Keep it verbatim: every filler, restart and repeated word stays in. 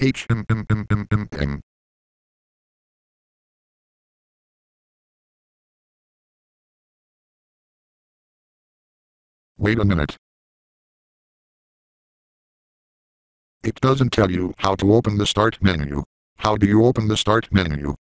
H n n n n n n. Wait a minute. It doesn't tell you how to open the start menu. How do you open the start menu?